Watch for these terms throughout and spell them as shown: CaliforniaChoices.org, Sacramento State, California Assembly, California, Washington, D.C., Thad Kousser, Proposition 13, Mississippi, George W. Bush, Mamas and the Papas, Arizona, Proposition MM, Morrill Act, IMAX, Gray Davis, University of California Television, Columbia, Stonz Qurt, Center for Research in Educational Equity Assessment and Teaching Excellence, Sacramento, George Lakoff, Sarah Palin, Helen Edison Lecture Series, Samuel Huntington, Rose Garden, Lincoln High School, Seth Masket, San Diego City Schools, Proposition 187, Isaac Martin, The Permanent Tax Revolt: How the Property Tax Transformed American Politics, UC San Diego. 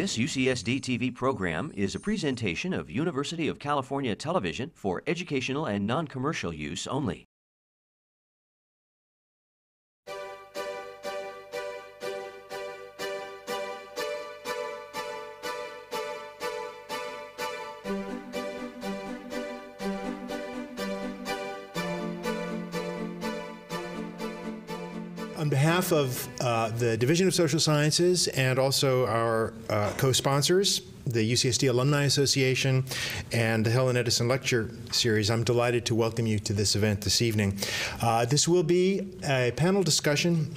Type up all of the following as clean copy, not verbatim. This UCSD TV program is a presentation of University of California Television for educational and non-commercial use only. On behalf of the Division of Social Sciences and also our co-sponsors, the UCSD Alumni Association and the Helen Edison Lecture Series, I'm delighted to welcome you to this event this evening. This will be a panel discussion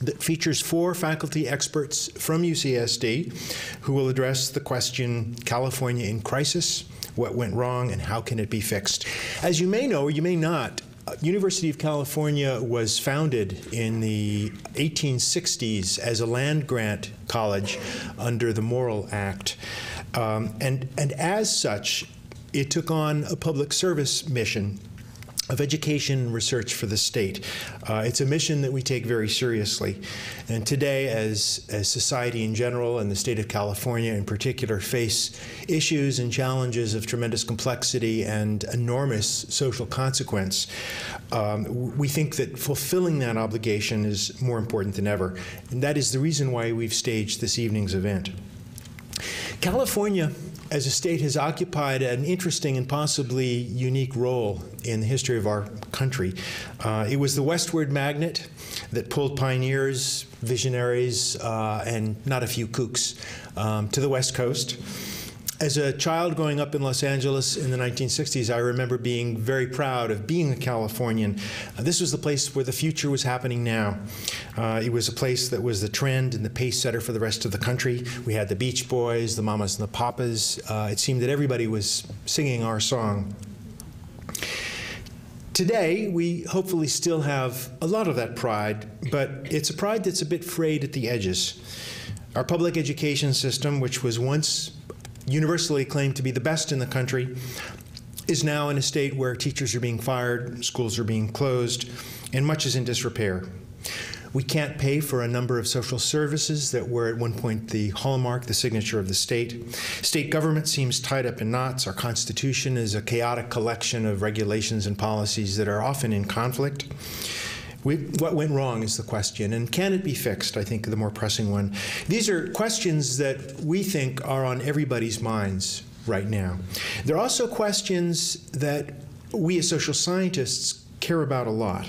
that features four faculty experts from UCSD who will address the question, California in Crisis, What Went Wrong and How Can It Be Fixed? As you may know or you may not, University of California was founded in the 1860s as a land-grant college under the Morrill Act. And as such, it took on a public service mission of education and research for the state. It's a mission that we take very seriously. And today, as society in general and the state of California in particular face issues and challenges of tremendous complexity and enormous social consequence, we think that fulfilling that obligation is more important than ever. And that is the reason why we've staged this evening's event. California, as a state, has occupied an interesting and possibly unique role in the history of our country. It was the westward magnet that pulled pioneers, visionaries, and not a few kooks to the West Coast. As a child growing up in Los Angeles in the 1960s, I remember being very proud of being a Californian. This was the place where the future was happening now. It was a place that was the trend and the pace setter for the rest of the country. We had the Beach Boys, the Mamas and the Papas. It seemed that everybody was singing our song. Today, we hopefully still have a lot of that pride, but it's a pride that's a bit frayed at the edges. Our public education system, which was once universally claimed to be the best in the country, is now in a state where teachers are being fired, schools are being closed, and much is in disrepair. We can't pay for a number of social services that were at one point the hallmark, the signature of the state. State government seems tied up in knots. Our Constitution is a chaotic collection of regulations and policies that are often in conflict. What went wrong is the question, and can it be fixed, I think, the more pressing one. These are questions that we think are on everybody's minds right now. They're also questions that we as social scientists care about a lot.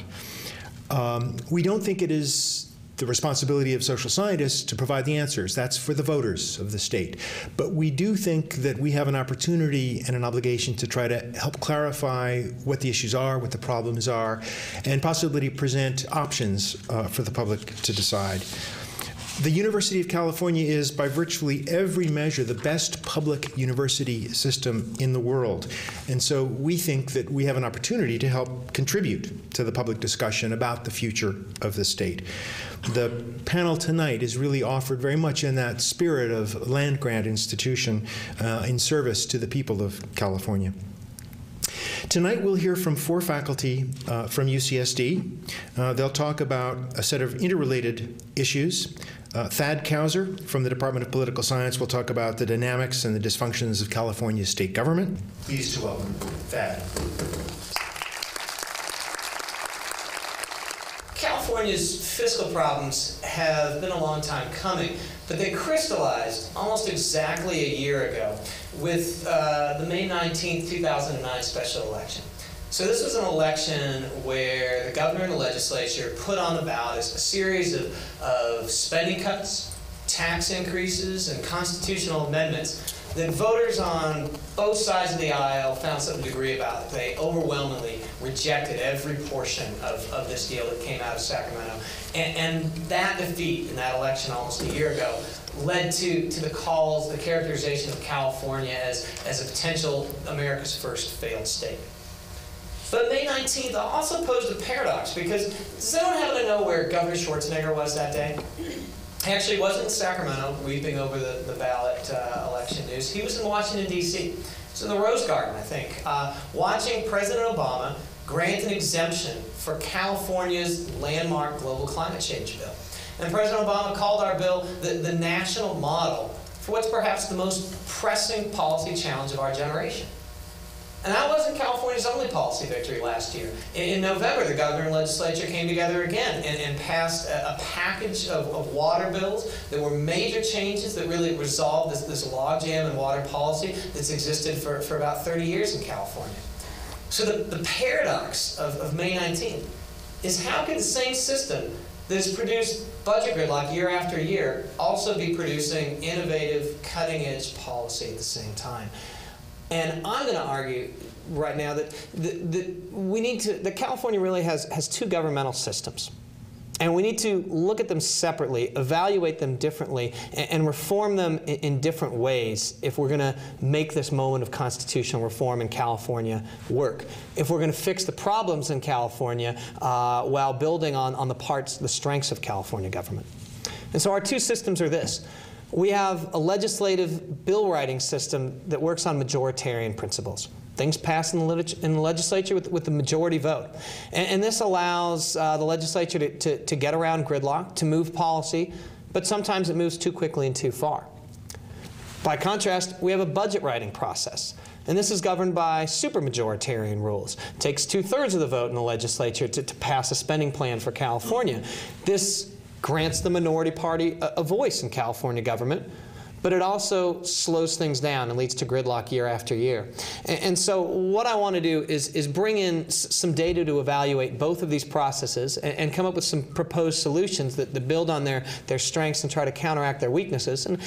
We don't think it is the responsibility of social scientists to provide the answers. That's for the voters of the state. But we do think that we have an opportunity and an obligation to try to help clarify what the issues are, what the problems are, and possibly present options for the public to decide. The University of California is, by virtually every measure, the best public university system in the world. And so we think that we have an opportunity to help contribute to the public discussion about the future of the state. The panel tonight is really offered very much in that spirit of land-grant institution in service to the people of California. Tonight we'll hear from four faculty from UCSD. They'll talk about a set of interrelated issues. Thad Kousser from the Department of Political Science will talk about the dynamics and the dysfunctions of California's state government. Pleased to welcome Thad. California's fiscal problems have been a long time coming, but they crystallized almost exactly a year ago with the May 19, 2009 special election. So this was an election where the governor and the legislature put on the ballot a series of spending cuts, tax increases, and constitutional amendments that voters on both sides of the aisle found something to agree about. They overwhelmingly rejected every portion of this deal that came out of Sacramento. And that defeat in that election almost a year ago led to the calls, the characterization of California as a potential America's first failed state. But May 19th also posed a paradox, because does anyone happen to know where Governor Schwarzenegger was that day? He actually wasn't in Sacramento weeping over the ballot election news. He was in Washington, D.C. He was in the Rose Garden, I think, watching President Obama grant an exemption for California's landmark global climate change bill. And President Obama called our bill the national model for what's perhaps the most pressing policy challenge of our generation. And that wasn't California's only policy victory last year. In November, the governor and legislature came together again and passed a package of water bills that were major changes that really resolved this logjam in water policy that's existed for about 30 years in California. So the paradox of May 19 is, how can the same system that's produced budget gridlock year after year also be producing innovative, cutting-edge policy at the same time? And I'm going to argue right now that that California really has two governmental systems. And we need to look at them separately, evaluate them differently, and reform them in different ways if we're going to make this moment of constitutional reform in California work. If we're going to fix the problems in California while building on the strengths of California government. And so our two systems are this. We have a legislative bill-writing system that works on majoritarian principles. Things passed in the legislature with the majority vote. And this allows the legislature to get around gridlock, to move policy, but sometimes it moves too quickly and too far. By contrast, we have a budget writing process. And this is governed by supermajoritarian rules. It takes two-thirds of the vote in the legislature to pass a spending plan for California. This grants the minority party a voice in California government, but it also slows things down and leads to gridlock year after year. And so what I want to do is bring in some data to evaluate both of these processes and come up with some proposed solutions that build on their strengths and try to counteract their weaknesses. And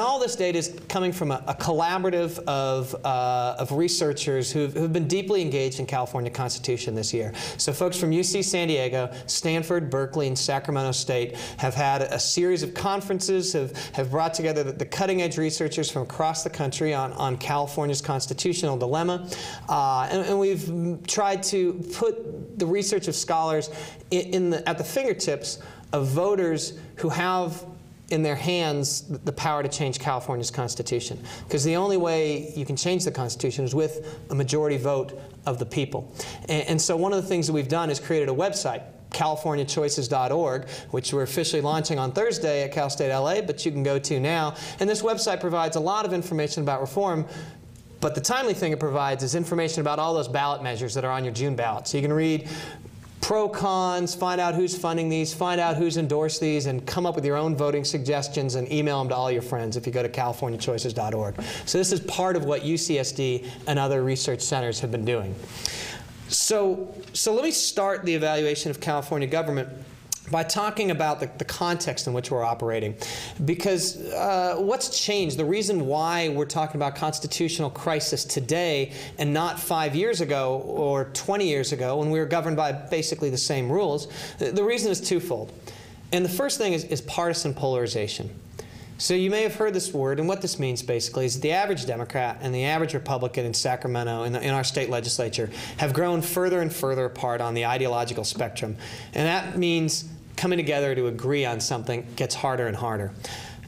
all this data is coming from a collaborative of researchers who've been deeply engaged in California Constitution this year. So folks from UC San Diego, Stanford, Berkeley, and Sacramento State have had a series of conferences, have brought together the cutting-edge researchers from across the country on California's constitutional dilemma. And we've tried to put the research of scholars at the fingertips of voters who have in their hands the power to change California's constitution. Because the only way you can change the constitution is with a majority vote of the people. And so one of the things that we've done is created a website, CaliforniaChoices.org, which we're officially launching on Thursday at Cal State LA, but you can go to now. And this website provides a lot of information about reform, but the timely thing it provides is information about all those ballot measures that are on your June ballot. So you can read pro cons, find out who's funding these, find out who's endorsed these, and come up with your own voting suggestions and email them to all your friends if you go to CaliforniaChoices.org. So this is part of what UCSD and other research centers have been doing. So let me start the evaluation of California government by talking about the context in which we're operating. Because what's changed, the reason why we're talking about constitutional crisis today and not 5 years ago or 20 years ago when we were governed by basically the same rules, the reason is twofold. And the first thing is partisan polarization. So you may have heard this word, and what this means basically is that the average Democrat and the average Republican in Sacramento, in our state legislature, have grown further and further apart on the ideological spectrum. And that means coming together to agree on something gets harder and harder.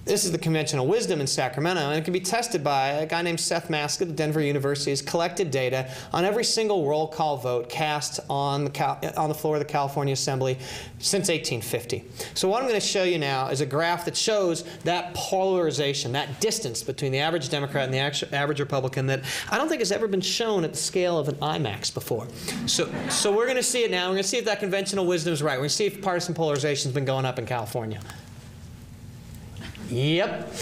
This is the conventional wisdom in Sacramento, and it can be tested by a guy named Seth Masket at Denver University, who's collected data on every single roll call vote cast on the floor of the California Assembly since 1850. So what I'm going to show you now is a graph that shows that polarization, that distance between the average Democrat and the average Republican that I don't think has ever been shown at the scale of an IMAX before. So we're going to see it now. We're going to see if that conventional wisdom is right. We're going to see if partisan polarization has been going up in California. Yep.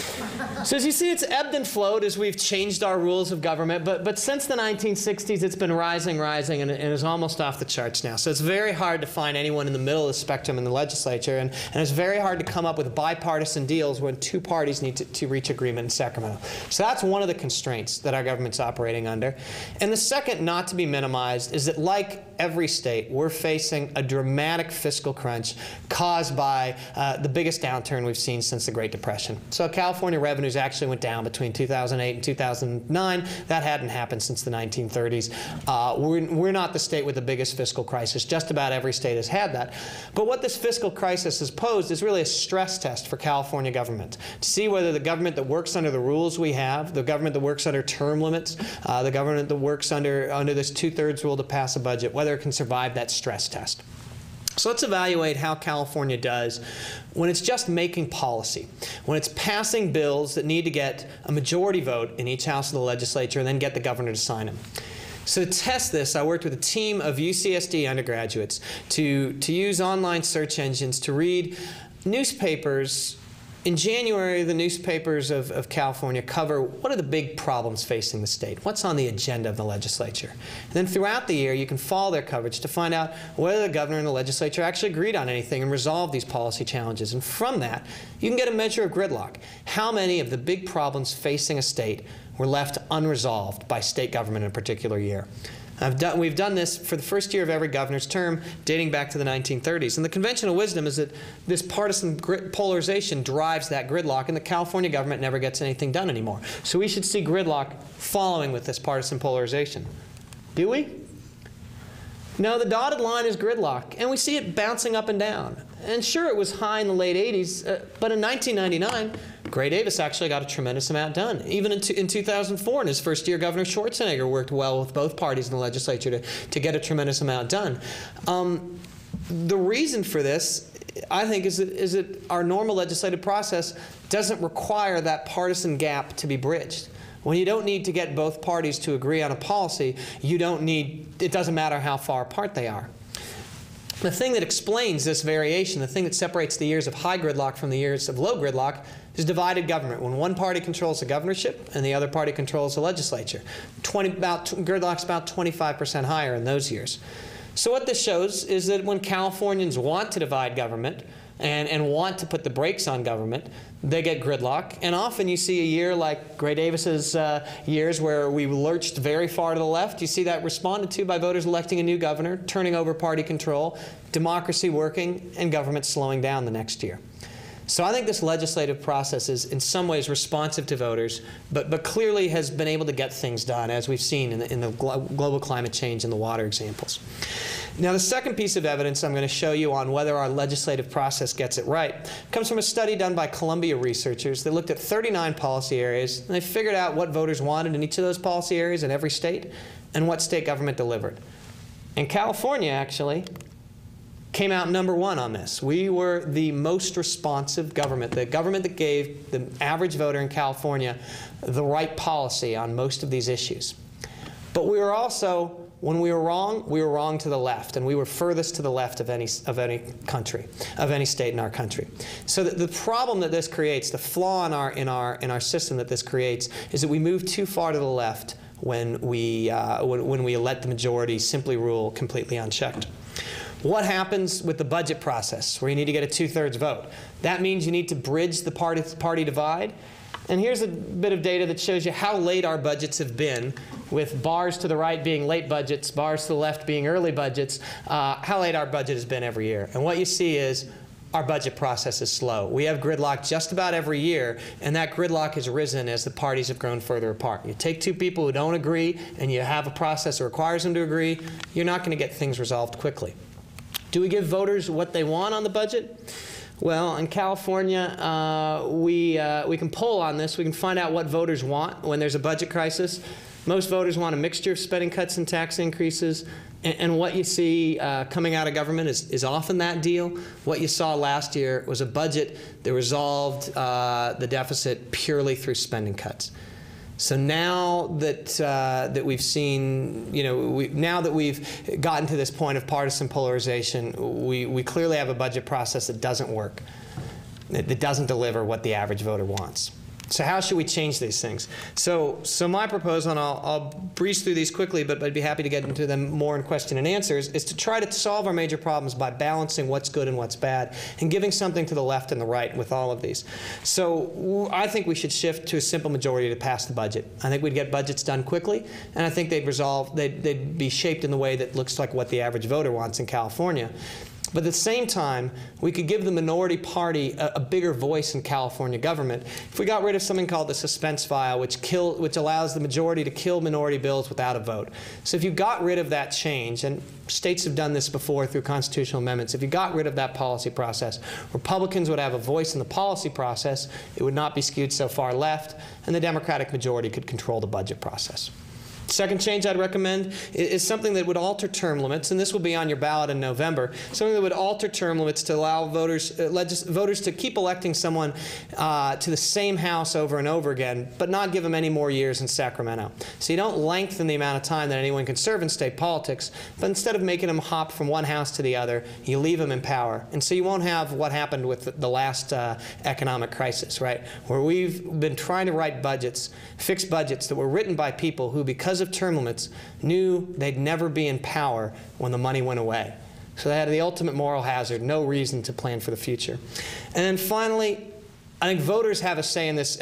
So as you see, it's ebbed and flowed as we've changed our rules of government. But since the 1960s, it's been rising, and is almost off the charts now. So it's very hard to find anyone in the middle of the spectrum in the legislature. And it's very hard to come up with bipartisan deals when two parties need to reach agreement in Sacramento. So that's one of the constraints that our government's operating under. And the second, not to be minimized, is that like every state, we're facing a dramatic fiscal crunch caused by the biggest downturn we've seen since the Great Depression. So California revenues actually went down between 2008 and 2009. That hadn't happened since the 1930s. We're not the state with the biggest fiscal crisis. Just about every state has had that. But what this fiscal crisis has posed is really a stress test for California government to see whether the government that works under the rules we have, the government that works under term limits, the government that works under this two-thirds rule to pass a budget, whether it can survive that stress test. So let's evaluate how California does when it's just making policy, when it's passing bills that need to get a majority vote in each house of the legislature and then get the governor to sign them. So to test this, I worked with a team of UCSD undergraduates to use online search engines to read newspapers. In January, the newspapers of California cover what are the big problems facing the state, what's on the agenda of the legislature. And then throughout the year, you can follow their coverage to find out whether the governor and the legislature actually agreed on anything and resolved these policy challenges. And from that, you can get a measure of gridlock. How many of the big problems facing a state were left unresolved by state government in a particular year? We've done this for the first year of every governor's term, dating back to the 1930s. And the conventional wisdom is that this partisan polarization drives that gridlock, and the California government never gets anything done anymore. So we should see gridlock following with this partisan polarization. Do we? No, the dotted line is gridlock, and we see it bouncing up and down. And sure, it was high in the late 80s, but in 1999, Gray Davis actually got a tremendous amount done. Even in 2004, in his first year, Governor Schwarzenegger worked well with both parties in the legislature to get a tremendous amount done. The reason for this, I think, is that our normal legislative process doesn't require that partisan gap to be bridged. When you don't need to get both parties to agree on a policy, you don't need, it doesn't matter how far apart they are. The thing that explains this variation, the thing that separates the years of high gridlock from the years of low gridlock, is divided government. When one party controls the governorship and the other party controls the legislature, gridlock's about 25% higher in those years. So what this shows is that when Californians want to divide government and want to put the brakes on government, they get gridlock. And often you see a year like Gray Davis's years where we lurched very far to the left. You see that responded to by voters electing a new governor, turning over party control, democracy working, and government slowing down the next year. So I think this legislative process is in some ways responsive to voters, but clearly has been able to get things done, as we've seen in the global climate change and the water examples. Now, the second piece of evidence I'm going to show you on whether our legislative process gets it right comes from a study done by Columbia researchers. They looked at 39 policy areas, and they figured out what voters wanted in each of those policy areas in every state and what state government delivered. And California, actually, came out number one on this. We were the most responsive government that gave the average voter in California the right policy on most of these issues. But we were also, when we were wrong to the left, and we were furthest to the left of any state in our country. So the problem that this creates, the flaw in our system that this creates, is that we move too far to the left when we let the majority simply rule completely unchecked. What happens with the budget process, where you need to get a two-thirds vote? That means you need to bridge the party divide. And here's a bit of data that shows you how late our budgets have been, with bars to the right being late budgets, bars to the left being early budgets, how late our budget has been every year. And what you see is our budget process is slow. We have gridlock just about every year, and that gridlock has risen as the parties have grown further apart. You take two people who don't agree, and you have a process that requires them to agree, you're not going to get things resolved quickly. Do we give voters what they want on the budget? Well, in California, we can poll on this. We can find out what voters want when there's a budget crisis. Most voters want a mixture of spending cuts and tax increases. And what you see coming out of government is often that deal. What you saw last year was a budget that resolved the deficit purely through spending cuts. So now that we've seen, now that we've gotten to this point of partisan polarization, we clearly have a budget process that doesn't work, that doesn't deliver what the average voter wants. So how should we change these things? So my proposal, and I'll breeze through these quickly, but I'd be happy to get into them more in question and answers, is to try to solve our major problems by balancing what's good and what's bad and giving something to the left and the right with all of these. So I think we should shift to a simple majority to pass the budget. I think we'd get budgets done quickly, and I think they'd be shaped in the way that looks like what the average voter wants in California. But at the same time, we could give the minority party a bigger voice in California government if we got rid of something called the suspense file, which allows the majority to kill minority bills without a vote. So if you got rid of that change, and states have done this before through constitutional amendments, if you got rid of that policy process, Republicans would have a voice in the policy process, it would not be skewed so far left, and the Democratic majority could control the budget process. Second change I'd recommend is something that would alter term limits, and this will be on your ballot in November, something that would alter term limits to allow voters to keep electing someone to the same house over and over again, but not give them any more years in Sacramento. So you don't lengthen the amount of time that anyone can serve in state politics, but instead of making them hop from one house to the other, you leave them in power. And so you won't have what happened with the last economic crisis, right, where we've been trying to write budgets, fixed budgets that were written by people who, because of term limits, knew they'd never be in power when the money went away. So they had the ultimate moral hazard, no reason to plan for the future. And then finally, I think voters have a say in this,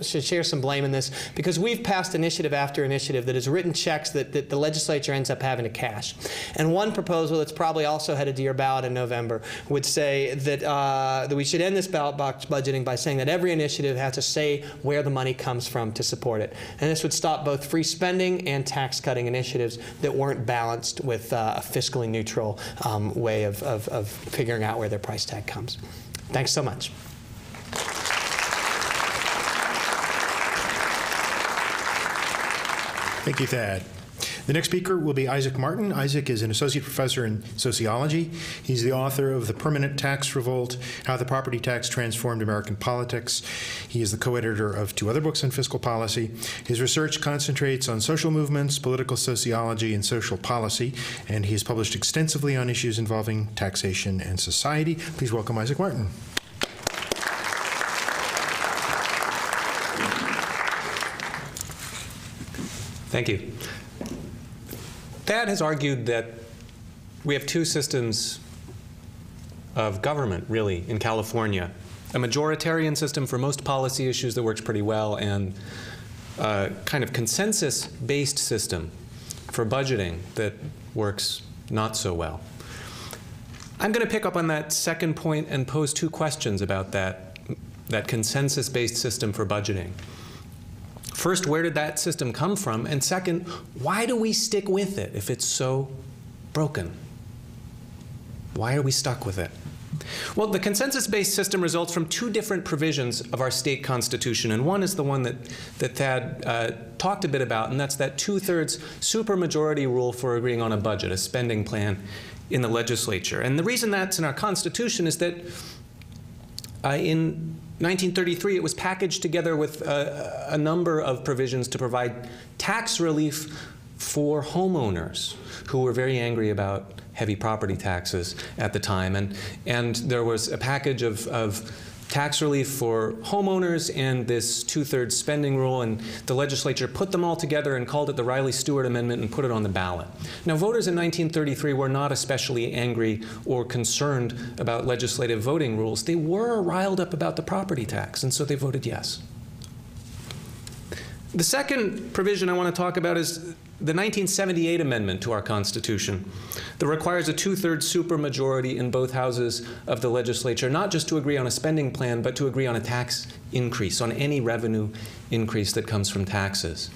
should share some blame in this, because we've passed initiative after initiative that has written checks that the legislature ends up having to cash. And one proposal that's probably also headed to your ballot in November would say that, that we should end this ballot box budgeting by saying that every initiative has to say where the money comes from to support it. And this would stop both free spending and tax-cutting initiatives that weren't balanced with a fiscally neutral way of figuring out where their price tag comes. Thanks so much. Thank you, Thad. The next speaker will be Isaac Martin. Isaac is an associate professor in sociology. He's the author of The Permanent Tax Revolt, How the Property Tax Transformed American Politics. He is the co-editor of 2 other books on fiscal policy. His research concentrates on social movements, political sociology, and social policy, and he has published extensively on issues involving taxation and society. Please welcome Isaac Martin. Thank you. Thad has argued that we have 2 systems of government, really, in California. A majoritarian system for most policy issues that works pretty well, and a kind of consensus-based system for budgeting that works not so well. I'm going to pick up on that second point and pose 2 questions about that consensus-based system for budgeting. First, where did that system come from? And second, why do we stick with it if it's so broken? Why are we stuck with it? Well, the consensus-based system results from 2 different provisions of our state constitution. And one is the one that Thad talked a bit about, and that's that 2/3 supermajority rule for agreeing on a budget, a spending plan in the legislature. And the reason that's in our constitution is that in 1933, it was packaged together with a number of provisions to provide tax relief for homeowners who were very angry about heavy property taxes at the time. And there was a package of tax relief for homeowners and this 2/3 spending rule, and the legislature put them all together and called it the Riley-Stewart Amendment and put it on the ballot. Now, voters in 1933 were not especially angry or concerned about legislative voting rules. They were riled up about the property tax, and so they voted yes. The second provision I want to talk about is the 1978 amendment to our Constitution that requires a 2/3 supermajority in both houses of the legislature, not just to agree on a spending plan, but to agree on a tax increase, on any revenue increase that comes from taxes.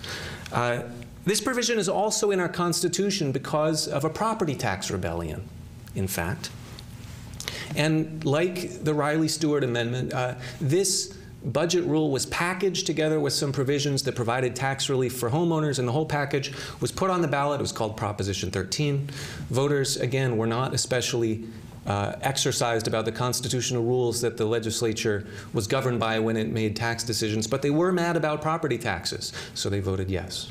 This provision is also in our Constitution because of a property tax rebellion, in fact. And like the Riley-Stewart Amendment, this budget rule was packaged together with some provisions that provided tax relief for homeowners, and the whole package was put on the ballot. It was called Proposition 13. Voters, again, were not especially exercised about the constitutional rules that the legislature was governed by when it made tax decisions, but they were mad about property taxes, so they voted yes.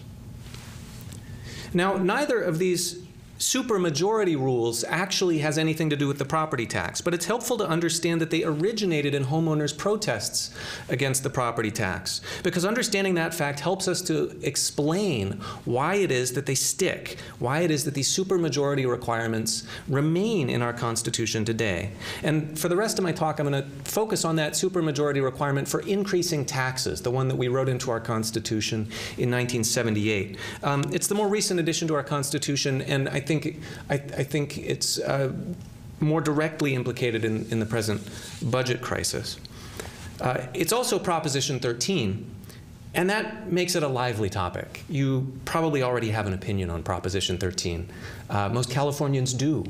Now, neither of these supermajority rules actually has anything to do with the property tax, but it's helpful to understand that they originated in homeowners' protests against the property tax, because understanding that fact helps us to explain why it is that they stick, why it is that these supermajority requirements remain in our Constitution today. And for the rest of my talk, I'm going to focus on that supermajority requirement for increasing taxes, the one that we wrote into our Constitution in 1978. It's the more recent addition to our Constitution, and I think it's more directly implicated in the present budget crisis. It's also Proposition 13, and that makes it a lively topic. You probably already have an opinion on Proposition 13. Most Californians do.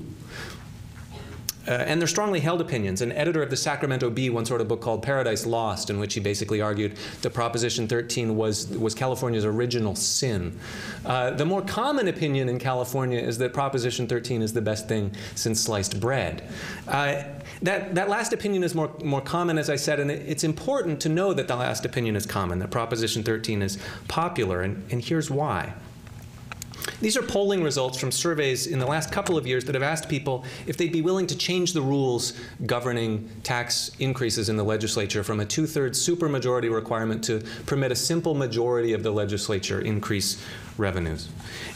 And they're strongly held opinions. An editor of the Sacramento Bee once wrote a book called Paradise Lost, in which he basically argued that Proposition 13 was California's original sin. The more common opinion in California is that Proposition 13 is the best thing since sliced bread. That last opinion is more common, as I said, and it's important to know that the last opinion is common, that Proposition 13 is popular, and here's why. These are polling results from surveys in the last couple of years that have asked people if they'd be willing to change the rules governing tax increases in the legislature from a two-thirds supermajority requirement to permit a simple majority of the legislature increase revenues.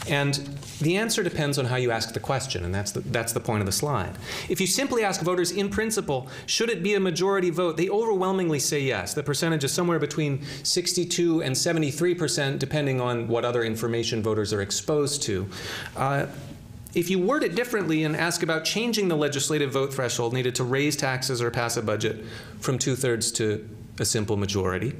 And the answer depends on how you ask the question, and that's the point of the slide. If you simply ask voters in principle, should it be a majority vote, they overwhelmingly say yes. The percentage is somewhere between 62 and 73%, depending on what other information voters are exposed to. If you word it differently and ask about changing the legislative vote threshold needed to raise taxes or pass a budget from two-thirds to a simple majority,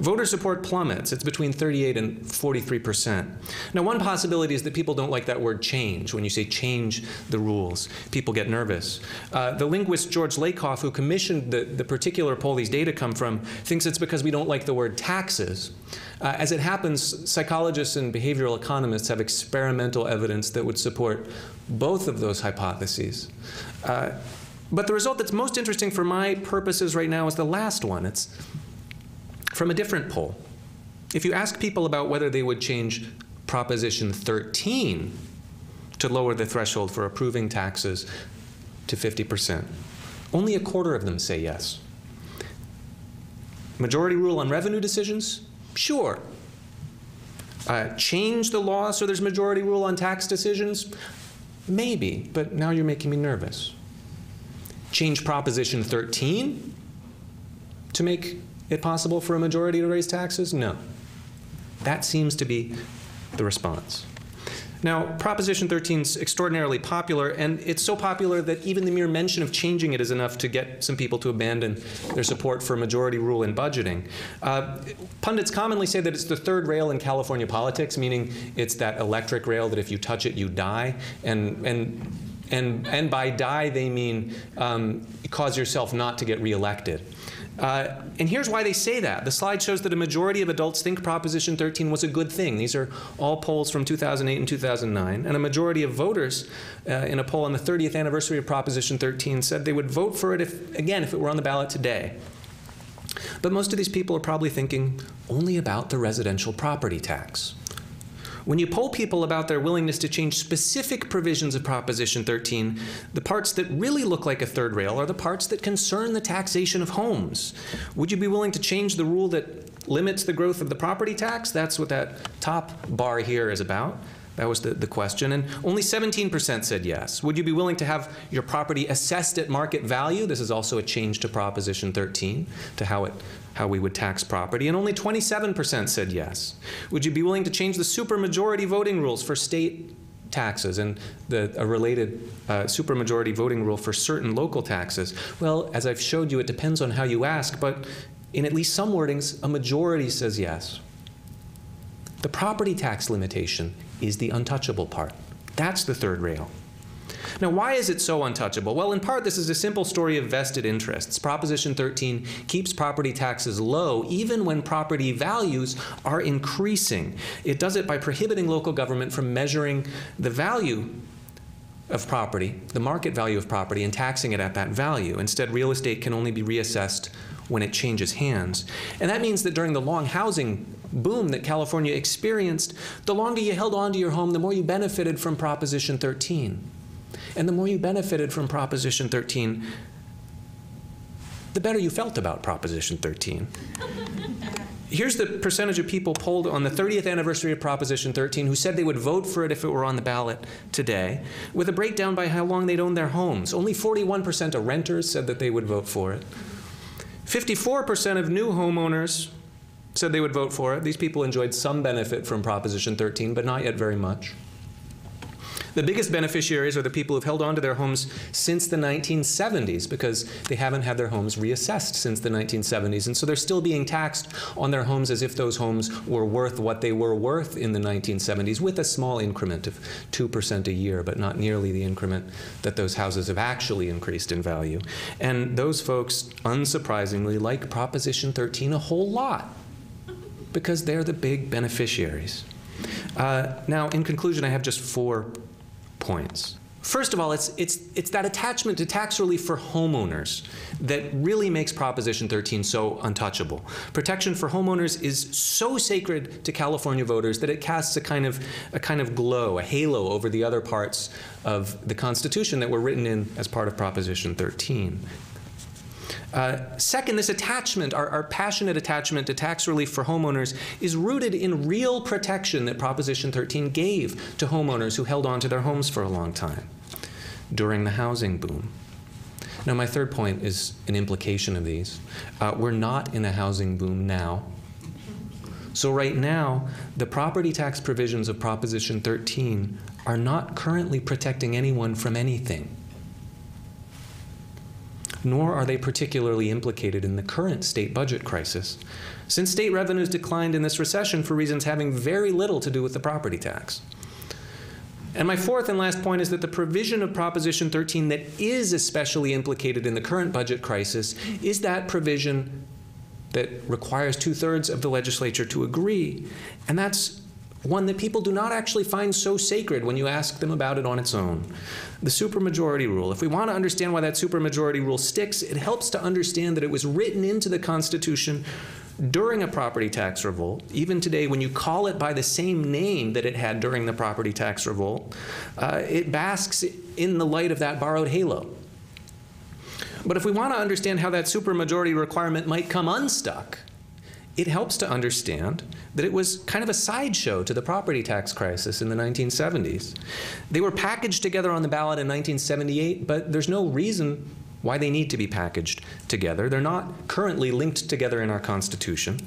voter support plummets. It's between 38 and 43%. Now, one possibility is that people don't like that word change. When you say change the rules, people get nervous. The linguist George Lakoff, who commissioned the particular poll these data come from, thinks it's because we don't like the word taxes. As it happens, psychologists and behavioral economists have experimental evidence that would support both of those hypotheses. But the result that's most interesting for my purposes right now is the last one. It's from a different poll. If you ask people about whether they would change Proposition 13 to lower the threshold for approving taxes to 50%, only a quarter of them say yes. Majority rule on revenue decisions? Sure. Change the law so there's majority rule on tax decisions? Maybe, but now you're making me nervous. Change Proposition 13 to make it possible for a majority to raise taxes? No. That seems to be the response. Now, Proposition 13 is extraordinarily popular, and it's so popular that even the mere mention of changing it is enough to get some people to abandon their support for majority rule in budgeting. Pundits commonly say that it's the third rail in California politics, meaning it's that electric rail that if you touch it, you die. And by die, they mean cause yourself not to get reelected. And here's why they say that. The slide shows that a majority of adults think Proposition 13 was a good thing. These are all polls from 2008 and 2009. And a majority of voters in a poll on the 30th anniversary of Proposition 13 said they would vote for it, if it were on the ballot today. But most of these people are probably thinking only about the residential property tax. When you poll people about their willingness to change specific provisions of Proposition 13, the parts that really look like a third rail are the parts that concern the taxation of homes. Would you be willing to change the rule that limits the growth of the property tax? That's what that top bar here is about. That was the question, and only 17% said yes. Would you be willing to have your property assessed at market value? This is also a change to Proposition 13, to how we would tax property, and only 27% said yes. Would you be willing to change the supermajority voting rules for state taxes and a related supermajority voting rule for certain local taxes? Well, as I've showed you, it depends on how you ask, but in at least some wordings, a majority says yes. The property tax limitation is the untouchable part. That's the third rail. Now, why is it so untouchable? Well, in part, this is a simple story of vested interests. Proposition 13 keeps property taxes low even when property values are increasing. It does it by prohibiting local government from measuring the value of property, the market value of property, and taxing it at that value. Instead, real estate can only be reassessed when it changes hands. And that means that during the long housing boom that California experienced, the longer you held on to your home, the more you benefited from Proposition 13. And the more you benefited from Proposition 13, the better you felt about Proposition 13. Here's the percentage of people polled on the 30th anniversary of Proposition 13 who said they would vote for it if it were on the ballot today, with a breakdown by how long they'd owned their homes. Only 41% of renters said that they would vote for it. 54% of new homeowners said they would vote for it. These people enjoyed some benefit from Proposition 13, but not yet very much. The biggest beneficiaries are the people who've held on to their homes since the 1970s, because they haven't had their homes reassessed since the 1970s. And so they're still being taxed on their homes as if those homes were worth what they were worth in the 1970s, with a small increment of 2% a year, but not nearly the increment that those houses have actually increased in value. And those folks, unsurprisingly, like Proposition 13 a whole lot, because they're the big beneficiaries. Now, in conclusion, I have just 4 points. First of all, it's that attachment to tax relief for homeowners that really makes Proposition 13 so untouchable. Protection for homeowners is so sacred to California voters that it casts a kind of glow, a halo over the other parts of the Constitution that were written in as part of Proposition 13. Second, this attachment, our passionate attachment to tax relief for homeowners, is rooted in real protection that Proposition 13 gave to homeowners who held on to their homes for a long time during the housing boom. Now, my third point is an implication of these. We're not in a housing boom now. So right now, the property tax provisions of Proposition 13 are not currently protecting anyone from anything. Nor are they particularly implicated in the current state budget crisis, since state revenues declined in this recession for reasons having very little to do with the property tax. And my fourth and last point is that the provision of Proposition 13 that is especially implicated in the current budget crisis is that provision that requires 2/3 of the legislature to agree, and that's one that people do not actually find so sacred when you ask them about it on its own. The supermajority rule. If we want to understand why that supermajority rule sticks, it helps to understand that it was written into the Constitution during a property tax revolt. Even today, when you call it by the same name that it had during the property tax revolt, it basks in the light of that borrowed halo. But if we want to understand how that supermajority requirement might come unstuck, it helps to understand that it was kind of a sideshow to the property tax crisis in the 1970s. They were packaged together on the ballot in 1978, but there's no reason why they need to be packaged together. They're not currently linked together in our Constitution.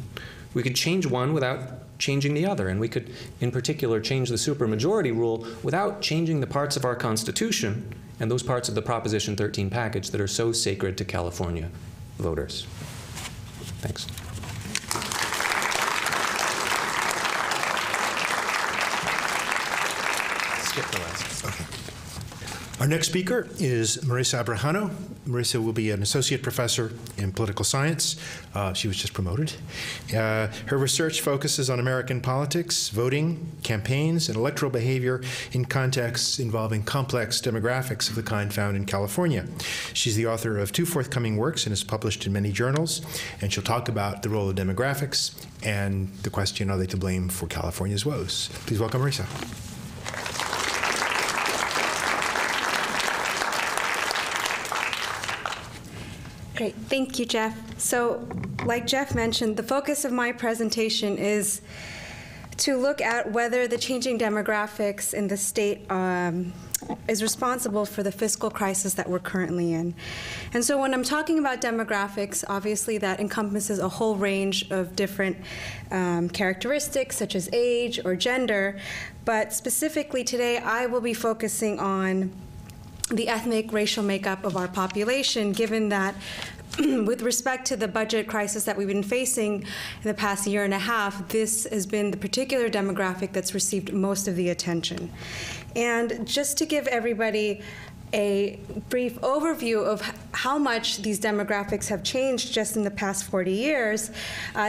We could change one without changing the other, and we could, in particular, change the supermajority rule without changing the parts of our Constitution and those parts of the Proposition 13 package that are so sacred to California voters. Thanks. Okay. Our next speaker is Marisa Abrajano. Marisa will be an associate professor in political science. She was just promoted. Her research focuses on American politics, voting, campaigns, and electoral behavior in contexts involving complex demographics of the kind found in California. She's the author of 2 forthcoming works and is published in many journals. And she'll talk about the role of demographics and the question, are they to blame for California's woes? Please welcome Marisa. Great. Thank you, Jeff. So, like Jeff mentioned, the focus of my presentation is to look at whether the changing demographics in the state is responsible for the fiscal crisis that we're currently in. And so when I'm talking about demographics, obviously that encompasses a whole range of different characteristics, such as age or gender. But specifically today, I will be focusing on the ethnic racial makeup of our population, given that with respect to the budget crisis that we've been facing in the past year and a half, this has been the particular demographic that's received most of the attention. And just to give everybody a brief overview of how much these demographics have changed just in the past 40 years.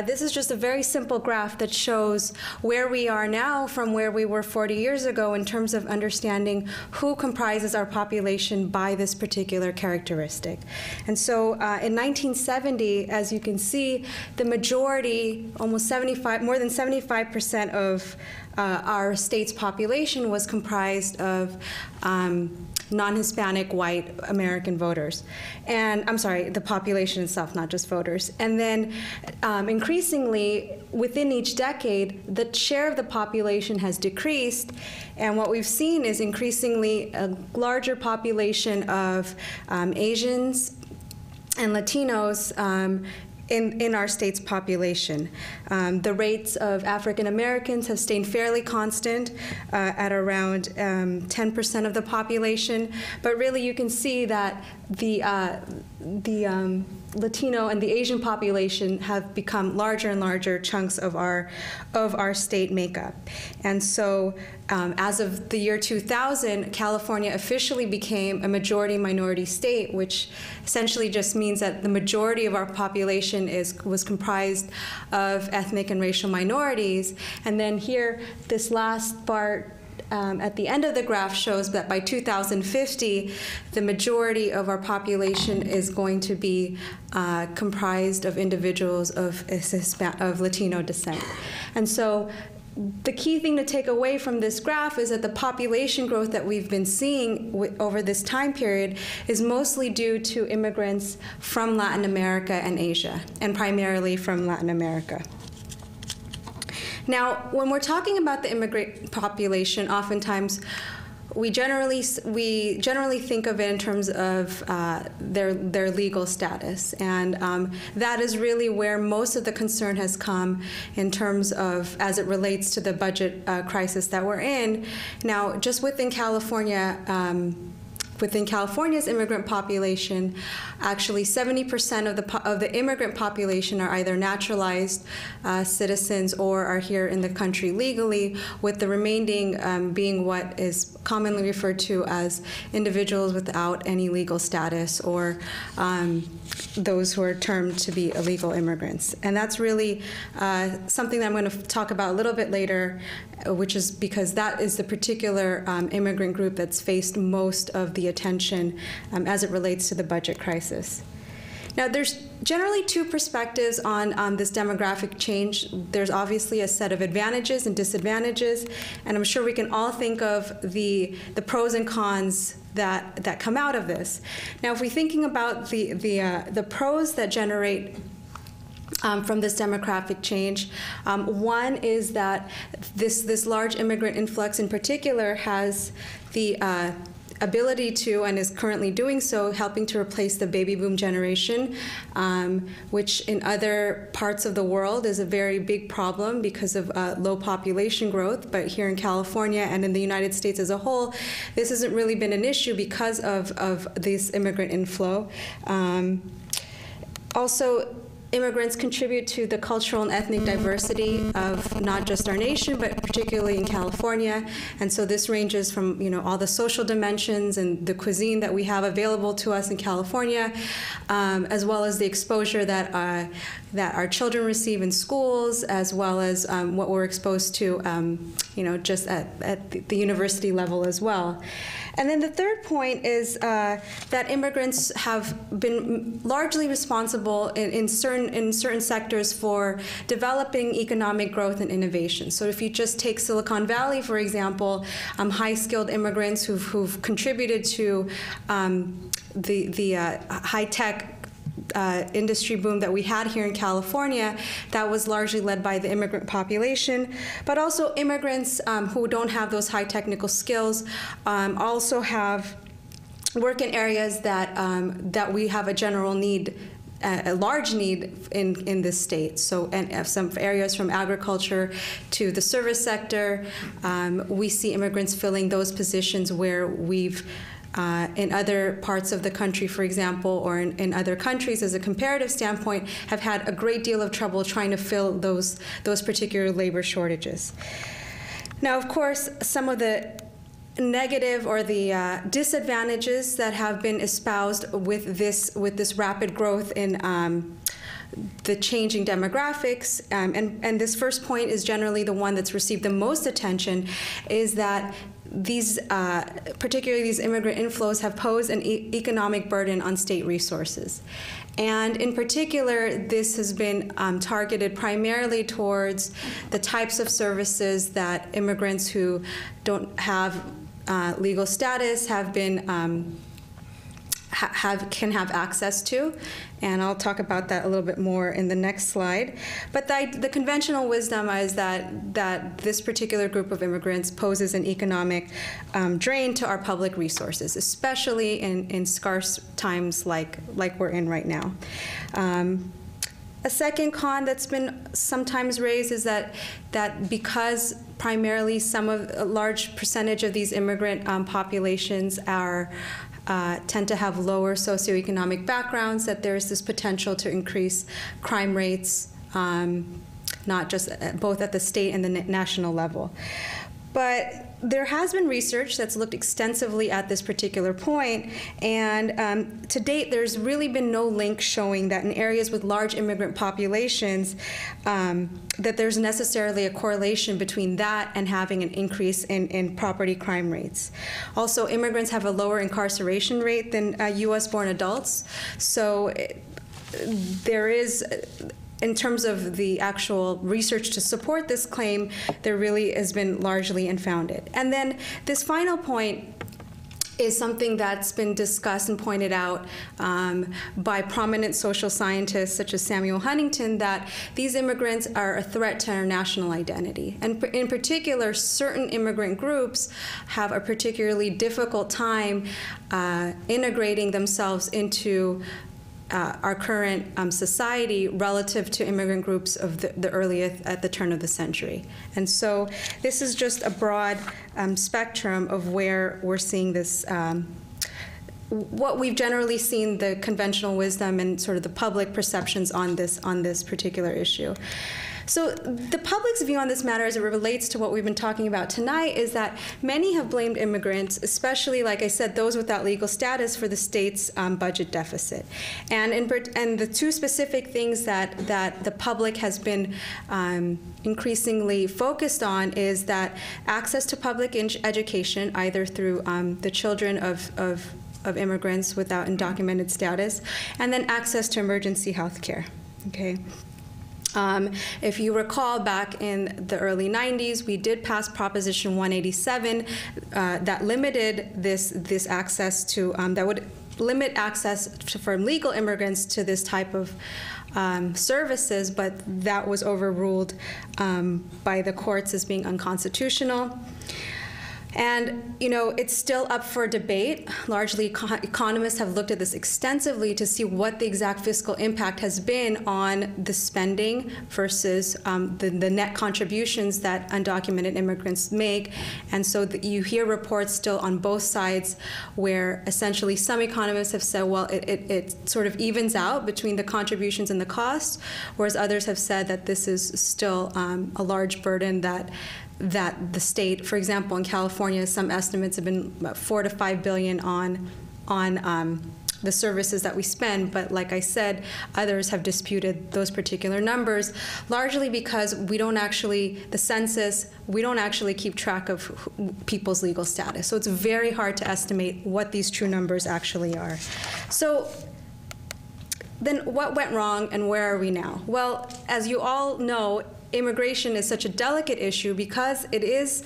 This is just a very simple graph that shows where we are now from where we were 40 years ago in terms of understanding who comprises our population by this particular characteristic. And so in 1970, as you can see, the majority, almost 75, more than 75% of our state's population was comprised of non-Hispanic white American voters. And I'm sorry, the population itself, not just voters. And then increasingly, within each decade, the share of the population has decreased. And what we've seen is increasingly a larger population of Asians and Latinos in our state's population. The rates of African Americans have stayed fairly constant at around 10% of the population, but really you can see that the Latino and the Asian population have become larger and larger chunks of our state makeup. And so as of the year 2000, California officially became a majority minority state, which essentially just means that the majority of our population was comprised of ethnic and racial minorities. And then here, this last part at the end of the graph shows that by 2050, the majority of our population is going to be comprised of individuals of Latino descent. And so the key thing to take away from this graph is that the population growth that we've been seeing over this time period is mostly due to immigrants from Latin America and Asia, and primarily from Latin America. Now, when we're talking about the immigrant population, oftentimes we generally think of it in terms of their legal status, and that is really where most of the concern has come in terms of as it relates to the budget crisis that we're in. Now, just within California. Within California's immigrant population, actually 70% of the immigrant population are either naturalized citizens or are here in the country legally, with the remaining being what is commonly referred to as individuals without any legal status, or those who are termed to be illegal immigrants. And that's really something that I'm going to talk about a little bit later, which is because that is the particular immigrant group that's faced most of the attention as it relates to the budget crisis. Now, there's generally two perspectives on this demographic change. There's obviously a set of advantages and disadvantages, and I'm sure we can all think of the pros and cons that come out of this. Now, if we're thinking about the pros that generate from this demographic change. One is that this large immigrant influx in particular has the ability to, and is currently doing so, helping to replace the baby boom generation, which in other parts of the world is a very big problem because of low population growth. But here in California and in the United States as a whole, this hasn't really been an issue because of this immigrant inflow. Also, immigrants contribute to the cultural and ethnic diversity of not just our nation, but particularly in California. And so this ranges from, you know, all the social dimensions and the cuisine that we have available to us in California, as well as the exposure that our children receive in schools, as well as what we're exposed to, you know, just at the university level as well. And then the third point is that immigrants have been largely responsible in certain sectors for developing economic growth and innovation. So if you just take Silicon Valley, for example, high-skilled immigrants who've contributed to the high-tech industry boom that we had here in California, that was largely led by the immigrant population, but also immigrants who don't have those high technical skills also have work in areas that we have a general need, a large need in this state. So, and some areas from agriculture to the service sector, we see immigrants filling those positions where we've. In other parts of the country, for example, or in other countries, as a comparative standpoint, have had a great deal of trouble trying to fill those particular labor shortages. Now, of course, some of the negative or the disadvantages that have been espoused with this rapid growth in the changing demographics, and this first point is generally the one that's received the most attention, is that these, particularly these immigrant inflows, have posed an economic burden on state resources. And in particular, this has been targeted primarily towards the types of services that immigrants who don't have legal status have been can have access to, and I'll talk about that a little bit more in the next slide. But the conventional wisdom is that this particular group of immigrants poses an economic drain to our public resources, especially in scarce times like we're in right now. A second con that's been sometimes raised is that because primarily a large percentage of these immigrant populations are tend to have lower socioeconomic backgrounds, that there's this potential to increase crime rates, not just both at the state and the national level. But there has been research that's looked extensively at this particular point, and to date there's really been no link showing that in areas with large immigrant populations that there's necessarily a correlation between that and having an increase in property crime rates. Also, immigrants have a lower incarceration rate than U.S. born adults, so there is, in terms of the actual research to support this claim, there really has been largely unfounded. And then this final point is something that's been discussed and pointed out by prominent social scientists such as Samuel Huntington, that these immigrants are a threat to our national identity. And in particular, certain immigrant groups have a particularly difficult time integrating themselves into our current society relative to immigrant groups of the earliest at the turn of the century. And so this is just a broad spectrum of where we're seeing this, what we've generally seen the conventional wisdom and sort of the public perceptions on this particular issue. So the public's view on this matter as it relates to what we've been talking about tonight is that many have blamed immigrants, especially, like I said, those without legal status, for the state's budget deficit. And the two specific things that the public has been increasingly focused on is that access to public education, either through the children of immigrants without undocumented status, and then access to emergency health care. Okay. If you recall, back in the early 90s, we did pass Proposition 187 that limited this access to, that would limit access for legal immigrants to this type of services, but that was overruled by the courts as being unconstitutional. And, you know, it's still up for debate. Largely, economists have looked at this extensively to see what the exact fiscal impact has been on the spending versus the net contributions that undocumented immigrants make. And so you hear reports still on both sides where essentially some economists have said, well, it sort of evens out between the contributions and the costs, whereas others have said that this is still a large burden that the state, for example, in California, some estimates have been about $4 to $5 billion on the services that we spend. But like I said, others have disputed those particular numbers, largely because the census, we don't actually keep track of people's legal status. So it's very hard to estimate what these true numbers actually are. So then what went wrong and where are we now? Well, as you all know, immigration is such a delicate issue because it's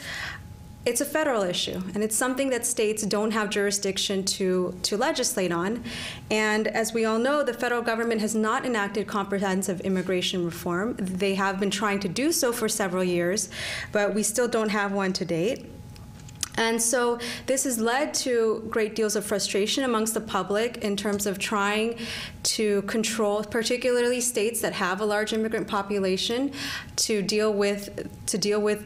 a federal issue, and it's something that states don't have jurisdiction to legislate on. And as we all know, the federal government has not enacted comprehensive immigration reform. They have been trying to do so for several years, but we still don't have one to date. And so this has led to great deals of frustration amongst the public in terms of trying to control, particularly states that have a large immigrant population, to deal with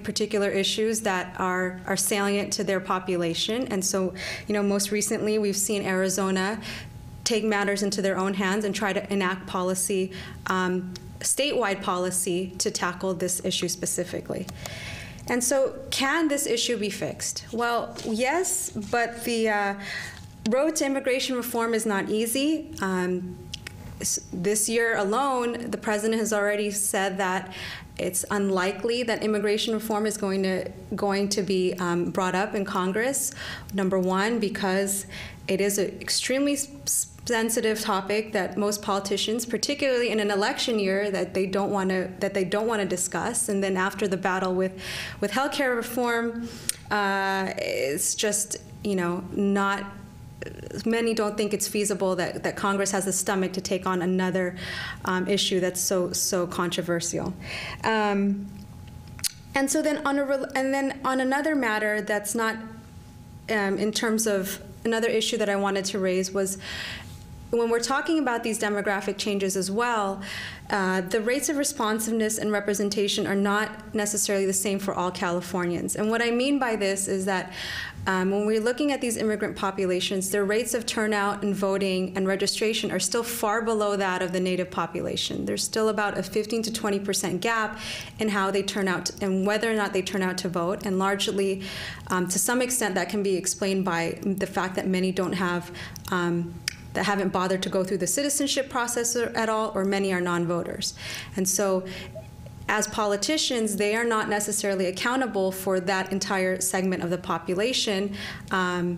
particular issues that are salient to their population. And so, you know, most recently we've seen Arizona take matters into their own hands and try to enact policy, statewide policy, to tackle this issue specifically. And so, can this issue be fixed? Well, yes, but the road to immigration reform is not easy. This year alone, the president has already said that it's unlikely that immigration reform is going to be brought up in Congress, number one, because it is an extremely sensitive topic that most politicians, particularly in an election year, that they don't want to discuss. And then after the battle with healthcare reform, it's just, you know, not many don't think it's feasible that Congress has the stomach to take on another issue that's so controversial. And so then on another matter that's not in terms of another issue that I wanted to raise was when we're talking about these demographic changes as well, the rates of responsiveness and representation are not necessarily the same for all Californians. And what I mean by this is that when we're looking at these immigrant populations, their rates of turnout and voting and registration are still far below that of the native population. There's still about a 15% to 20% gap in how they turn out and whether or not they turn out to vote. And largely, to some extent, that can be explained by the fact that many don't have that haven't bothered to go through the citizenship process at all, or many are non-voters. And so as politicians, they are not necessarily accountable for that entire segment of the population. And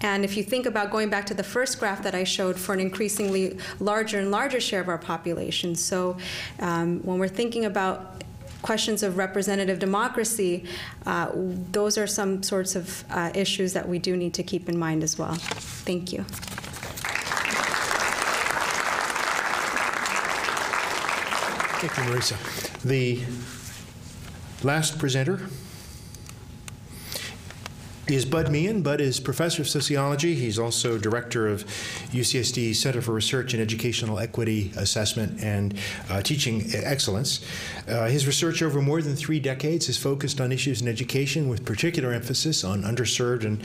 if you think about going back to the first graph that I showed for an increasingly larger and larger share of our population. So when we're thinking about questions of representative democracy, those are some sorts of issues that we do need to keep in mind as well. Thank you. Thank you, Marisa. The last presenter is Bud Mehan. Bud is professor of sociology. He's also director of UCSD Center for Research in Educational Equity Assessment and Teaching Excellence. His research over more than 3 decades has focused on issues in education with particular emphasis on underserved and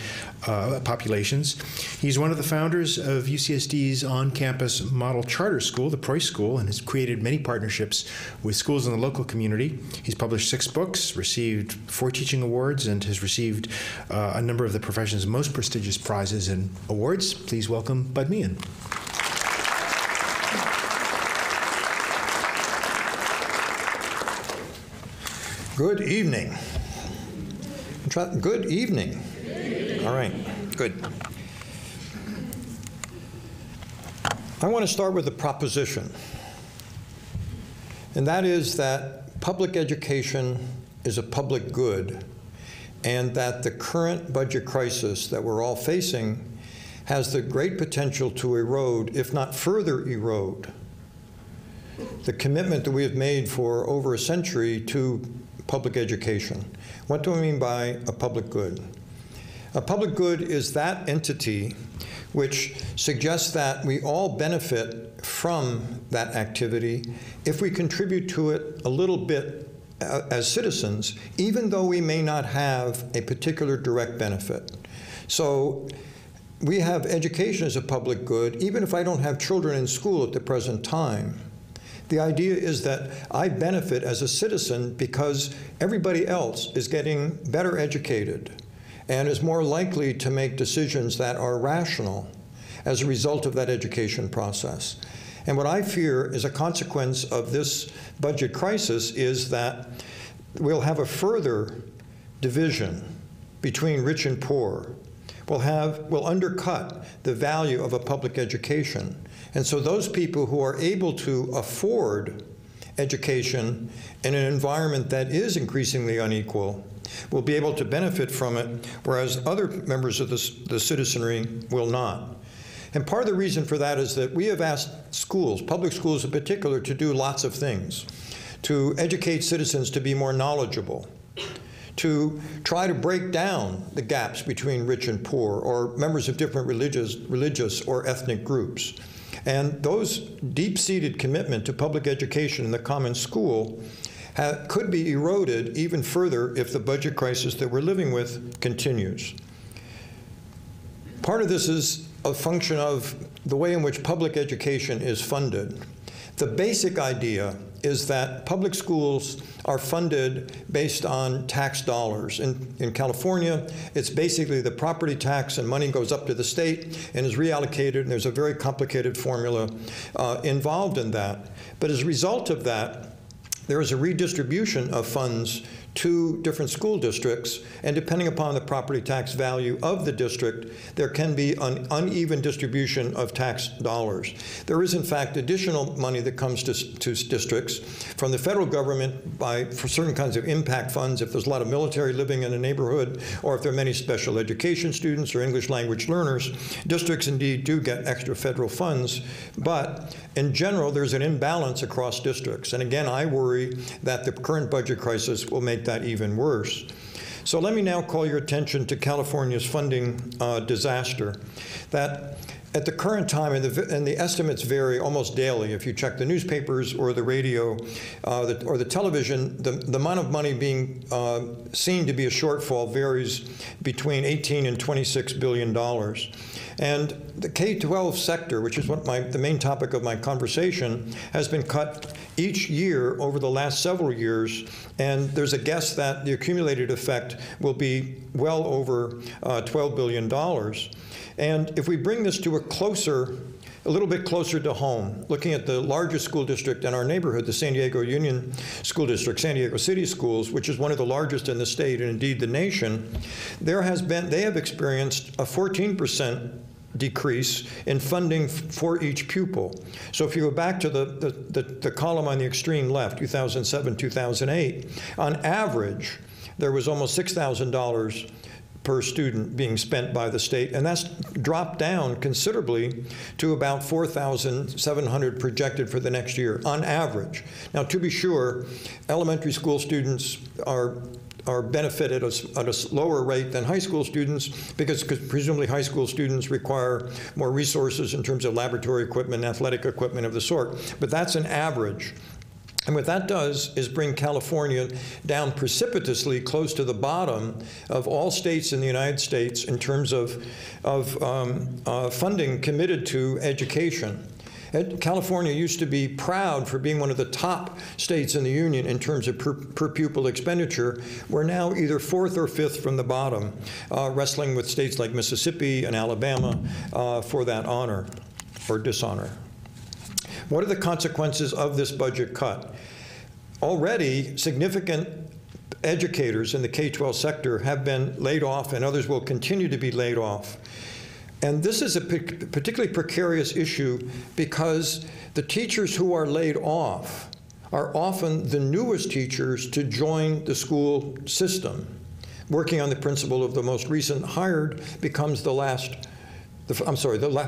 populations. He's one of the founders of UCSD's on-campus model charter school, the Preuss School, and has created many partnerships with schools in the local community. He's published 6 books, received 4 teaching awards, and has received a number of the profession's most prestigious prizes and awards. Please welcome Bud Mehan. Good evening. Good evening. All right, good. I want to start with a proposition, and that is that public education is a public good, and that the current budget crisis that we're all facing has the great potential to erode, if not further erode, the commitment that we have made for over a century to public education. What do I mean by a public good? A public good is that entity which suggests that we all benefit from that activity if we contribute to it a little bit as citizens, even though we may not have a particular direct benefit. So we have education as a public good, even if I don't have children in school at the present time. The idea is that I benefit as a citizen because everybody else is getting better educated and is more likely to make decisions that are rational as a result of that education process. And what I fear is a consequence of this budget crisis is that we'll have a further division between rich and poor. We'll undercut the value of a public education. And so those people who are able to afford education in an environment that is increasingly unequal will be able to benefit from it, whereas other members of the citizenry will not. And part of the reason for that is that we have asked schools, public schools in particular, to do lots of things, to educate citizens to be more knowledgeable, to try to break down the gaps between rich and poor or members of different religious or ethnic groups. And those deep-seated commitment to public education in the common school could be eroded even further if the budget crisis that we're living with continues. Part of this is a function of the way in which public education is funded. The basic idea is that public schools are funded based on tax dollars. In California, it's basically the property tax, and money goes up to the state and is reallocated, and there's a very complicated formula involved in that. But as a result of that, there is a redistribution of funds to different school districts, and depending upon the property tax value of the district, there can be an uneven distribution of tax dollars. There is, in fact, additional money that comes to districts from the federal government for certain kinds of impact funds, if there's a lot of military living in a neighborhood, or if there are many special education students or English language learners. Districts indeed do get extra federal funds, but in general, there's an imbalance across districts. And again, I worry that the current budget crisis will make that even worse. So let me now call your attention to California's funding disaster. That At the current time, and the estimates vary almost daily, if you check the newspapers or the radio or the television, the amount of money being seen to be a shortfall varies between $18 and $26 billion. And the K-12 sector, which is what the main topic of my conversation, has been cut each year over the last several years, and there's a guess that the accumulated effect will be well over $12 billion. And if we bring this to a little bit closer to home, looking at the largest school district in our neighborhood, the San Diego Union School District, San Diego City Schools, which is one of the largest in the state and indeed the nation, they have experienced a 14% decrease in funding for each pupil. So if you go back to the column on the extreme left, 2007, 2008, on average, there was almost $6,000 per student being spent by the state, and that's dropped down considerably to about $4,700 projected for the next year, on average. Now, to be sure, elementary school students are benefited at a lower rate than high school students because presumably high school students require more resources in terms of laboratory equipment, athletic equipment of the sort, but that's an average. And what that does is bring California down precipitously close to the bottom of all states in the United States in terms of funding committed to education. California used to be proud for being one of the top states in the union in terms of per pupil expenditure. We're now either fourth or fifth from the bottom, wrestling with states like Mississippi and Alabama for that honor or dishonor. What are the consequences of this budget cut? Already, significant educators in the K-12 sector have been laid off, and others will continue to be laid off. And this is a particularly precarious issue because the teachers who are laid off are often the newest teachers to join the school system. Working on the principle of the most recent hired becomes the last. The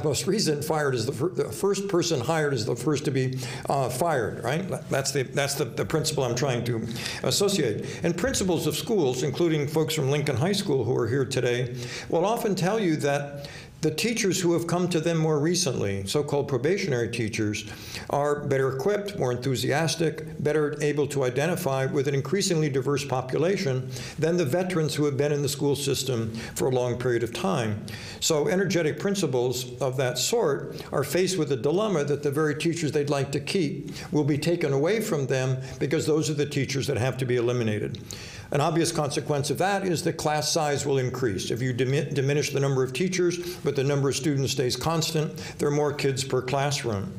most recent fired is the first person hired is the first to be fired, right? That's the principle I'm trying to associate. And principals of schools, including folks from Lincoln High School who are here today, will often tell you that the teachers who have come to them more recently, so-called probationary teachers, are better equipped, more enthusiastic, better able to identify with an increasingly diverse population than the veterans who have been in the school system for a long period of time. So energetic principals of that sort are faced with the dilemma that the very teachers they'd like to keep will be taken away from them because those are the teachers that have to be eliminated. An obvious consequence of that is that class size will increase. If you diminish the number of teachers, but the number of students stays constant, there are more kids per classroom.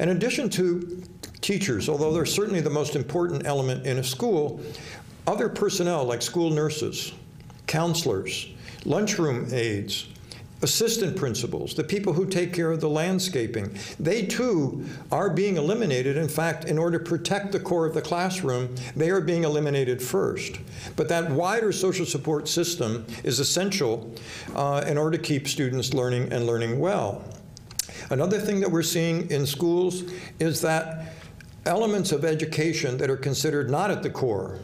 In addition to teachers, although they're certainly the most important element in a school, other personnel like school nurses, counselors, lunchroom aides, assistant principals, the people who take care of the landscaping, they too are being eliminated. In fact, in order to protect the core of the classroom, they are being eliminated first. But that wider social support system is essential in order to keep students learning and learning well. Another thing that we're seeing in schools is that elements of education that are considered not at the core,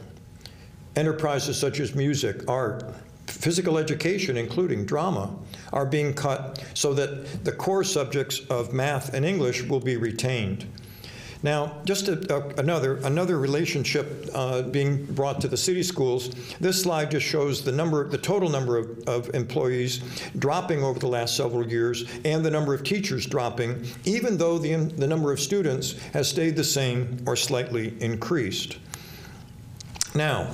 enterprises such as music, art, physical education, including drama, are being cut so that the core subjects of math and English will be retained. Now, just another relationship being brought to the city schools. This slide just shows the total number of employees dropping over the last several years and the number of teachers dropping, even though the number of students has stayed the same or slightly increased. Now,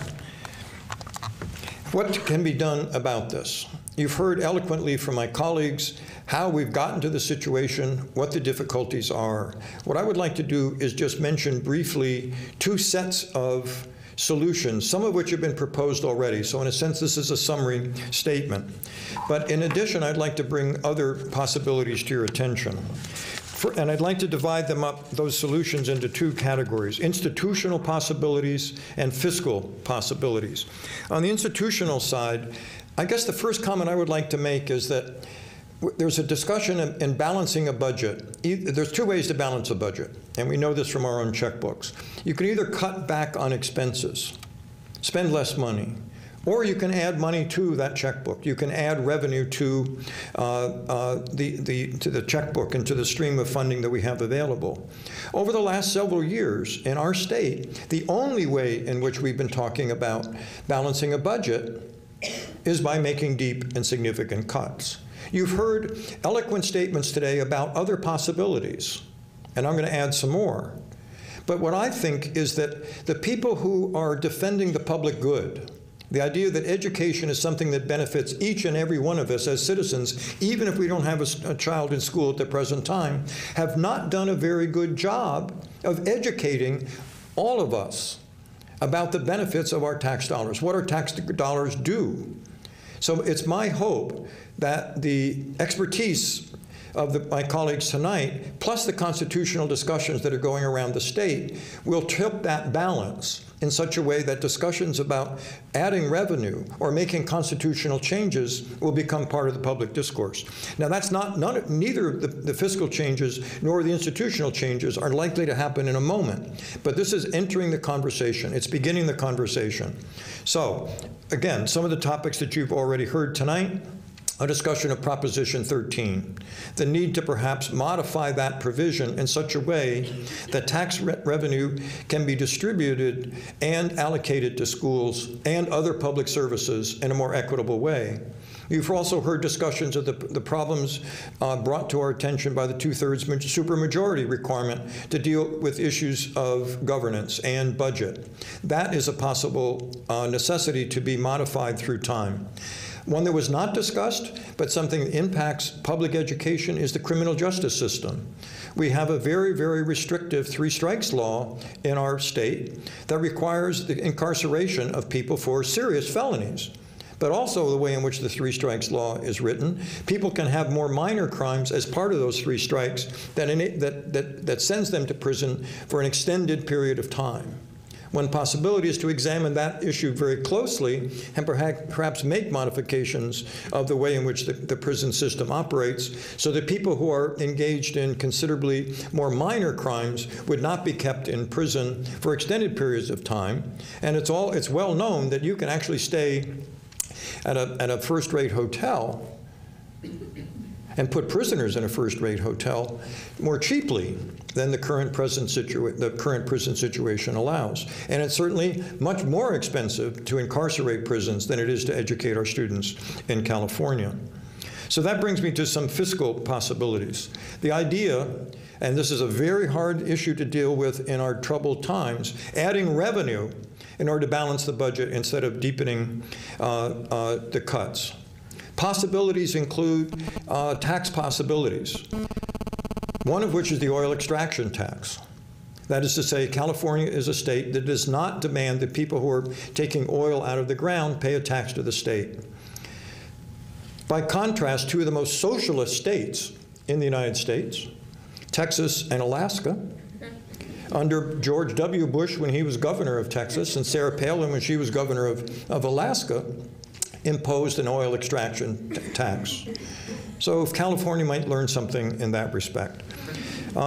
what can be done about this? You've heard eloquently from my colleagues how we've gotten to the situation, what the difficulties are. What I would like to do is just mention briefly two sets of solutions, some of which have been proposed already. So in a sense, this is a summary statement. But in addition, I'd like to bring other possibilities to your attention. And I'd like to divide them up, those solutions, into two categories: institutional possibilities and fiscal possibilities. On the institutional side, I guess the first comment I would like to make is that there's a discussion in balancing a budget. There's two ways to balance a budget, and we know this from our own checkbooks. You can either cut back on expenses, spend less money, Or you can add money to that checkbook. You can add revenue to the checkbook and to the stream of funding that we have available. Over the last several years in our state, the only way in which we've been talking about balancing a budget is by making deep and significant cuts. You've heard eloquent statements today about other possibilities, and I'm going to add some more. But what I think is that the people who are defending the public good, the idea that education is something that benefits each and every one of us as citizens, even if we don't have a child in school at the present time, have not done a very good job of educating all of us about the benefits of our tax dollars, what our tax dollars do. So it's my hope that the expertise of my colleagues tonight, plus the constitutional discussions that are going around the state, will tip that balance in such a way that discussions about adding revenue or making constitutional changes will become part of the public discourse. Now, that's not, neither the fiscal changes nor the institutional changes are likely to happen in a moment, but this is entering the conversation. It's beginning the conversation. So, again, some of the topics that you've already heard tonight: a discussion of Proposition 13, the need to perhaps modify that provision in such a way that tax revenue can be distributed and allocated to schools and other public services in a more equitable way. You've also heard discussions of the problems brought to our attention by the two-thirds supermajority requirement to deal with issues of governance and budget. That is a possible necessity to be modified through time. One that was not discussed, but something that impacts public education, is the criminal justice system. We have a very, very restrictive three strikes law in our state that requires the incarceration of people for serious felonies. But also the way in which the three strikes law is written, people can have more minor crimes as part of those three strikes that sends them to prison for an extended period of time. One possibility is to examine that issue very closely and perhaps make modifications of the way in which the prison system operates so that people who are engaged in considerably more minor crimes would not be kept in prison for extended periods of time. And it's well known that you can actually stay at a first-rate hotel and put prisoners in a first-rate hotel more cheaply than the current prison situation allows. And it's certainly much more expensive to incarcerate prisons than it is to educate our students in California. So that brings me to some fiscal possibilities. The idea, and this is a very hard issue to deal with in our troubled times, adding revenue in order to balance the budget instead of deepening the cuts. Possibilities include tax possibilities, one of which is the oil extraction tax. That is to say, California is a state that does not demand that people who are taking oil out of the ground pay a tax to the state. By contrast, two of the most socialist states in the United States, Texas and Alaska, under George W. Bush when he was governor of Texas and Sarah Palin when she was governor of Alaska, imposed an oil extraction tax. So if California might learn something in that respect.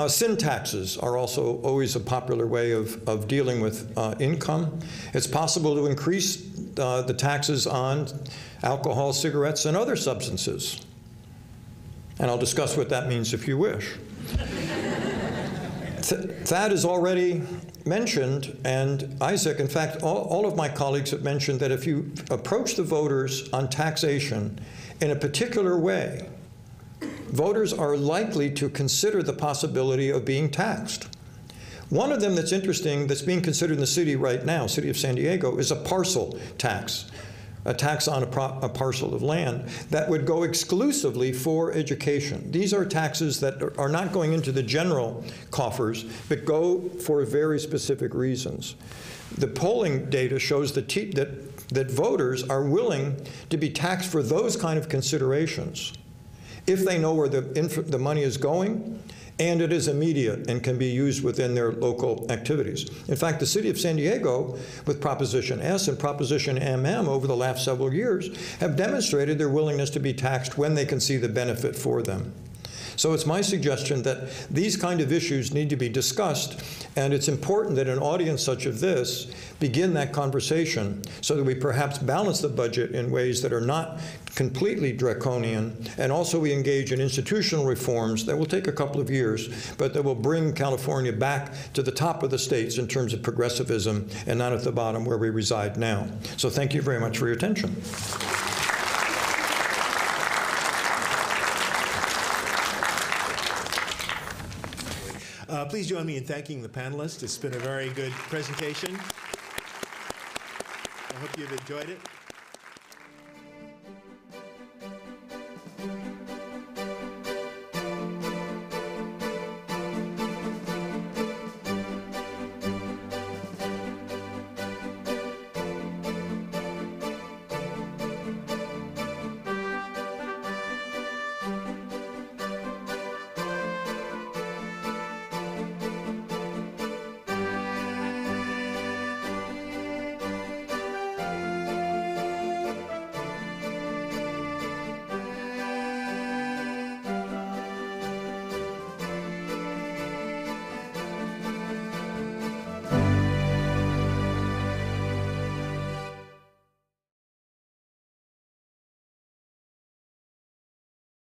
Sin taxes are also always a popular way of dealing with income. It's possible to increase the taxes on alcohol, cigarettes, and other substances. And I'll discuss what that means if you wish. Thad is already mentioned, and Isaac, in fact, all of my colleagues have mentioned that if you approach the voters on taxation in a particular way, voters are likely to consider the possibility of being taxed. One of them that's interesting, that's being considered in the city right now, City of San Diego, is a parcel tax, a tax on a parcel of land that would go exclusively for education. These are taxes that are not going into the general coffers, but go for very specific reasons. The polling data shows that voters are willing to be taxed for those kind of considerations if they know where the money is going, and it is immediate and can be used within their local activities. In fact, the City of San Diego, with Proposition S and Proposition MM over the last several years, have demonstrated their willingness to be taxed when they can see the benefit for them. So it's my suggestion that these kind of issues need to be discussed, and it's important that an audience such as this begin that conversation so that we perhaps balance the budget in ways that are not completely draconian, and also we engage in institutional reforms that will take a couple of years, but that will bring California back to the top of the states in terms of progressivism and not at the bottom where we reside now. So thank you very much for your attention. Please join me in thanking the panelists. It's been a very good presentation. I hope you've enjoyed it.